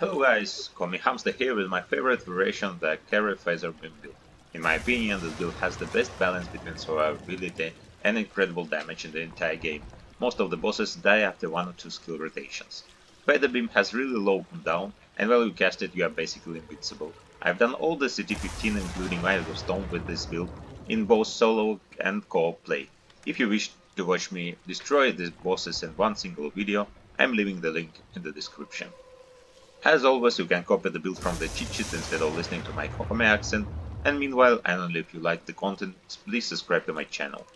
Hello guys, Commie Hamster here with my favorite variation, the Acari Faser Beam build. In my opinion, this build has the best balance between survivability and incredible damage in the entire game. Most of the bosses die after 1 or 2 skill rotations. Faser Beam has really low cooldown, and while you cast it, you are basically invincible. I've done all the CT 15 including Isle of Stone with this build, in both solo and co-op play. If you wish to watch me destroy these bosses in one single video, I'm leaving the link in the description. As always, you can copy the build from the cheat sheet instead of listening to my Commie accent, and meanwhile, and only if you like the content, please subscribe to my channel.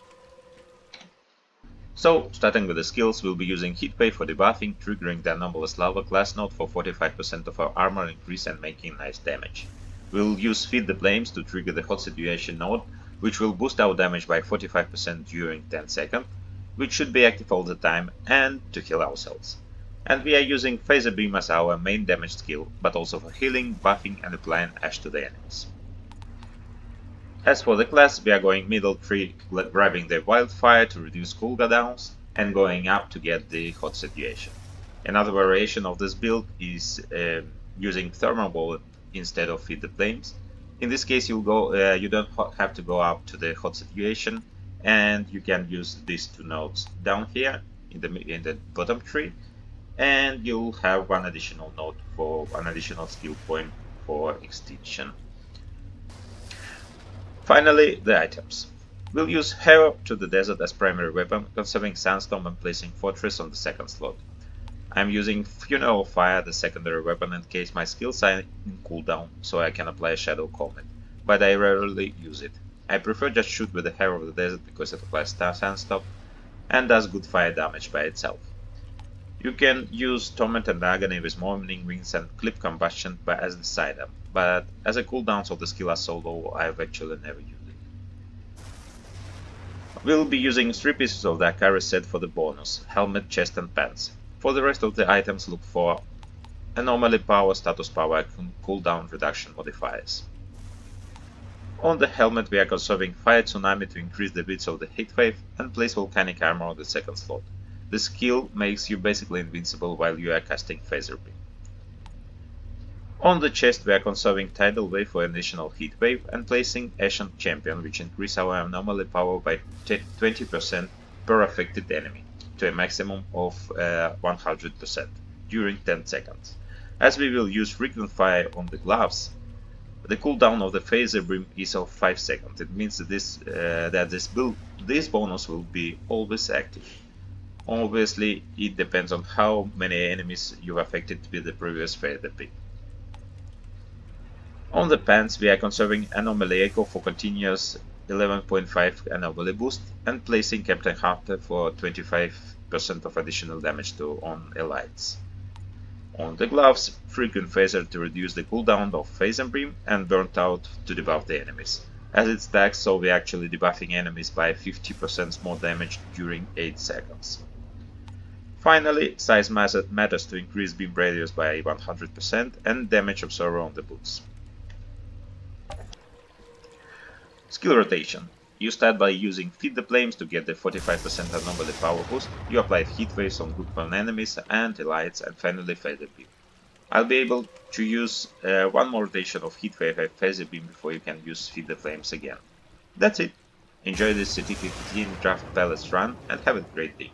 So, starting with the skills, we'll be using Heatwave for debuffing, triggering the Anomalous Lava class node for 45% of our armor increase and making nice damage. We'll use Feed the Flames to trigger the Hot Situation node, which will boost our damage by 45% during 10 seconds, which should be active all the time, and to heal ourselves. And we are using Phaser Beam as our main damage skill, but also for healing, buffing and applying Ash to the enemies. As for the class, we are going middle tree, grabbing the Wildfire to reduce cooldowns, and going up to get the Hot Situation. Another variation of this build is using Thermal Bolt instead of Feed the Flames. In this case, you don't have to go up to the Hot Situation, and you can use these two nodes down here in the bottom tree. And you'll have one additional node for an additional skill point for extinction. Finally, the items. We'll use Heir to the Desert as primary weapon, conserving Sandstorm and placing Fortress on the second slot. I'm using Funeral Fire, the secondary weapon, in case my skills are in cooldown, so I can apply Shadow Comet, but I rarely use it. I prefer just shoot with the Heir of the Desert because it applies Sandstorm and does good fire damage by itself. You can use Torment and Agony with Mourning Wings and Clip Combustion as the side-up, but as the cooldowns of the skill are so low, I've actually never used it. We'll be using 3 pieces of the Acari set for the bonus, helmet, chest and pants. For the rest of the items, look for Anomaly Power, Status Power and Cooldown Reduction modifiers. On the helmet we are conserving Fire Tsunami to increase the width of the Heatwave and place Volcanic Armor on the second slot. The skill makes you basically invincible while you are casting Phaser Beam. On the chest we are conserving Tidal Wave for an additional Heat Wave and placing Ashen Champion, which increases our Anomaly Power by 20% per affected enemy, to a maximum of 100% during 10 seconds. As we will use Frequent Fire on the gloves, the cooldown of the Phaser Beam is of 5 seconds. It means that this bonus will be always active. Obviously, it depends on how many enemies you've affected with the previous Phaser Beam. On the pants, we are conserving Anomaly Echo for continuous 11.5 Anomaly boost and placing Captain Hunter for 25% of additional damage on allies. On the gloves, Frequent Faser to reduce the cooldown of Phaser Beam and Burnt Out to debuff the enemies. As it stacks, so we're actually debuffing enemies by 50% more damage during 8 seconds. Finally, size matters to increase beam radius by 100% and damage observer on the boots. Skill rotation. You start by using Feed the Flames to get the 45% anomaly power boost, you apply heat waves on group 1 enemies and allies, and finally Phaser Beam. I'll be able to use one more rotation of Heatwave and Phaser Beam before you can use Feed the Flames again. That's it! Enjoy this CT 15 draft palace run and have a great day!